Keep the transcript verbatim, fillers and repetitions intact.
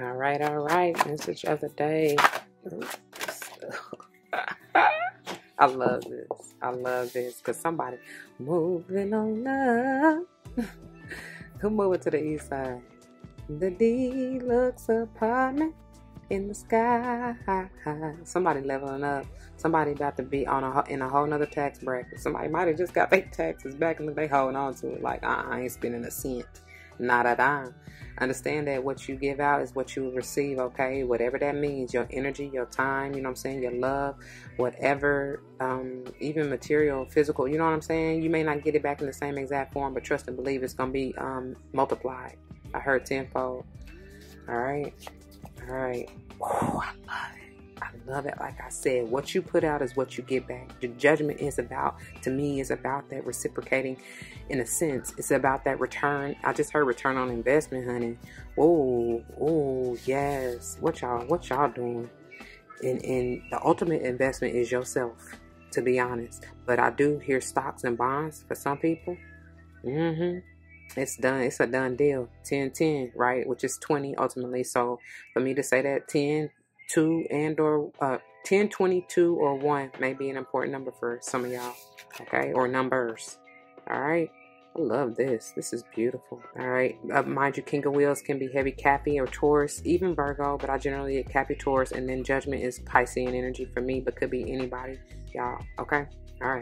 All right, all right. Message of the day. I love this. I love this because somebody moving on up. Who moving to the east side? The D looks apartment in the sky. Somebody leveling up. Somebody about to be on a in a whole nother tax bracket. Somebody might have just got their taxes back and they holding on to it like, uh-uh, I ain't spending a cent. Not a dime. Understand that what you give out is what you receive, okay? Whatever that means, your energy, your time, you know what I'm saying, your love, whatever, um, even material, physical, you know what I'm saying? You may not get it back in the same exact form, but trust and believe it's going to be um, multiplied. I heard tenfold. All right? All right. Oh, I love it. I love it. Like I said, what you put out is what you get back. The judgment is about, to me, is about that reciprocating. In a sense, it's about that return. I just heard return on investment, honey. Oh, oh, yes. What y'all, what y'all doing? And, and the ultimate investment is yourself, to be honest. But I do hear stocks and bonds for some people. Mm-hmm. It's done. It's a done deal. ten ten, right? Which is twenty ultimately. So for me to say that ten, two, and or uh, ten, twenty-two, or one may be an important number for some of y'all. Okay? Or numbers. All right? I love this. This is beautiful. All right. Uh, mind you, King of Wheels can be heavy Cappy or Taurus, even Virgo, but I generally get Cappy, Taurus, and then Judgment is Piscean energy for me, but could be anybody, y'all. Okay. All right.